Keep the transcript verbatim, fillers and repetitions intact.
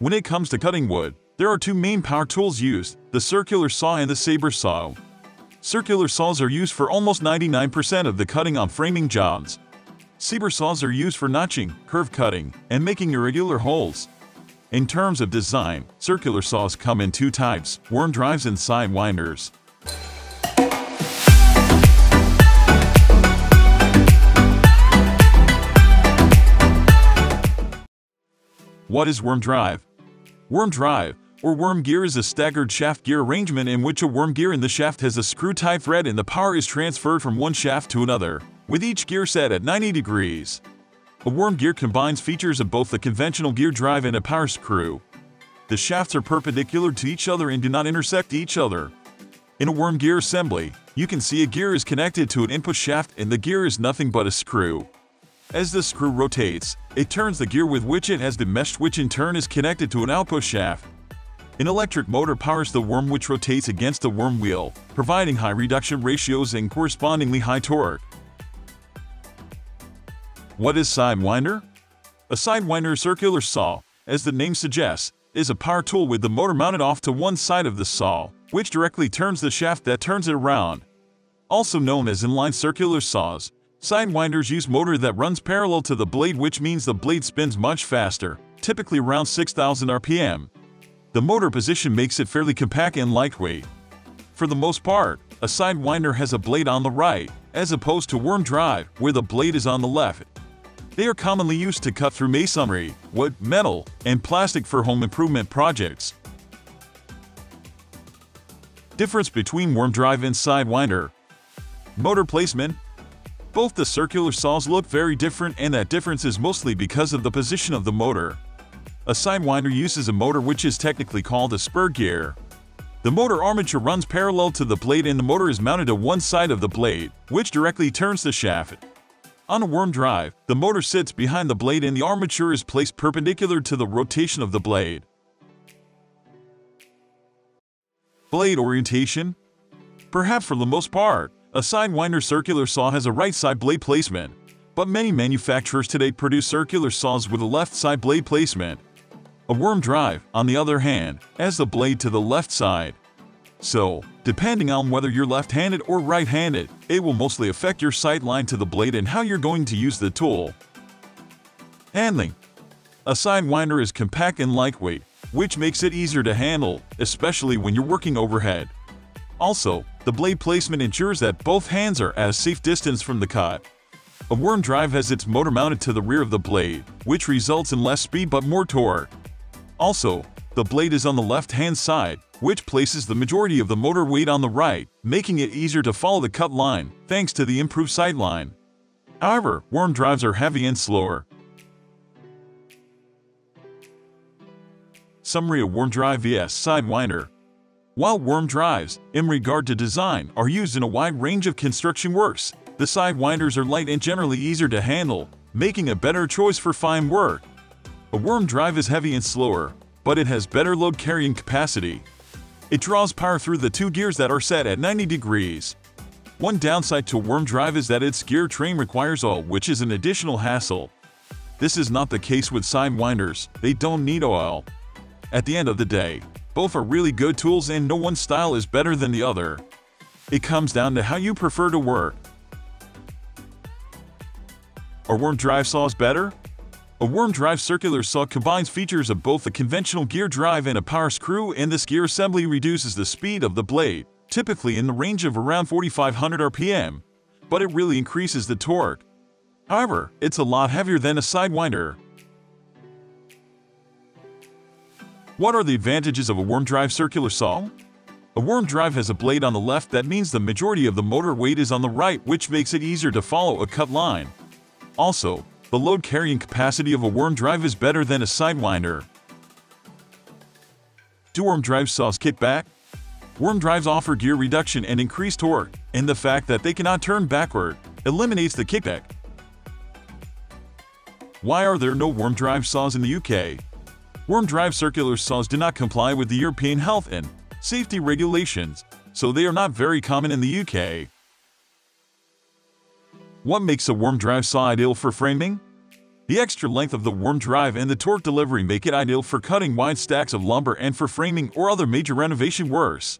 When it comes to cutting wood, there are two main power tools used, the circular saw and the saber saw. Circular saws are used for almost ninety-nine percent of the cutting on framing jobs. Saber saws are used for notching, curve cutting, and making irregular holes. In terms of design, circular saws come in two types, worm drives and side winders. What is worm drive? Worm drive, or worm gear, is a staggered shaft gear arrangement in which a worm gear in the shaft has a screw-type thread and the power is transferred from one shaft to another, with each gear set at ninety degrees. A worm gear combines features of both the conventional gear drive and a power screw. The shafts are perpendicular to each other and do not intersect each other. In a worm gear assembly, you can see a gear is connected to an input shaft and the gear is nothing but a screw. As the screw rotates, it turns the gear with which it has been meshed, which in turn is connected to an output shaft. An electric motor powers the worm, which rotates against the worm wheel, providing high reduction ratios and correspondingly high torque. What is sidewinder? A sidewinder, circular saw, as the name suggests, is a power tool with the motor mounted off to one side of the saw, which directly turns the shaft that turns it around. Also known as inline circular saws, sidewinders use motor that runs parallel to the blade, which means the blade spins much faster, typically around six thousand R P M. The motor position makes it fairly compact and lightweight. For the most part, a sidewinder has a blade on the right, as opposed to worm drive, where the blade is on the left. They are commonly used to cut through masonry, wood, metal, and plastic for home improvement projects. Difference between worm drive and sidewinder. Motor placement. Both the circular saws look very different, and that difference is mostly because of the position of the motor. A sidewinder uses a motor which is technically called a spur gear. The motor armature runs parallel to the blade and the motor is mounted to one side of the blade, which directly turns the shaft. On a worm drive, the motor sits behind the blade and the armature is placed perpendicular to the rotation of the blade. Blade orientation. Perhaps for the most part, a sidewinder circular saw has a right side blade placement, but many manufacturers today produce circular saws with a left side blade placement. A worm drive, on the other hand, has the blade to the left side. So, depending on whether you're left-handed or right-handed, it will mostly affect your sight line to the blade and how you're going to use the tool. Handling. A sidewinder is compact and lightweight, which makes it easier to handle, especially when you're working overhead. Also, the blade placement ensures that both hands are at a safe distance from the cut. A worm drive has its motor mounted to the rear of the blade, which results in less speed but more torque. Also, the blade is on the left-hand side, which places the majority of the motor weight on the right, making it easier to follow the cut line, thanks to the improved sight line. However, worm drives are heavy and slower. Summary of worm drive versus sidewinder. While worm drives, in regard to design, are used in a wide range of construction works, the sidewinders are light and generally easier to handle, making a better choice for fine work. A worm drive is heavy and slower, but it has better load-carrying capacity. It draws power through the two gears that are set at ninety degrees. One downside to worm drive is that its gear train requires oil, which is an additional hassle. This is not the case with sidewinders, they don't need oil. At the end of the day, both are really good tools and no one style is better than the other. It comes down to how you prefer to work. Are worm drive saws better? A worm drive circular saw combines features of both the conventional gear drive and a power screw, and this gear assembly reduces the speed of the blade, typically in the range of around forty-five hundred R P M, but it really increases the torque. However, it's a lot heavier than a sidewinder. What are the advantages of a worm drive circular saw? A worm drive has a blade on the left, that means the majority of the motor weight is on the right, which makes it easier to follow a cut line. Also, the load carrying capacity of a worm drive is better than a sidewinder. Do worm drive saws kick back? Worm drives offer gear reduction and increased torque, and the fact that they cannot turn backward eliminates the kickback. Why are there no worm drive saws in the U K? Worm drive circular saws do not comply with the European health and safety regulations, so they are not very common in the U K. What makes a worm drive saw ideal for framing? The extra length of the worm drive and the torque delivery make it ideal for cutting wide stacks of lumber and for framing or other major renovation works.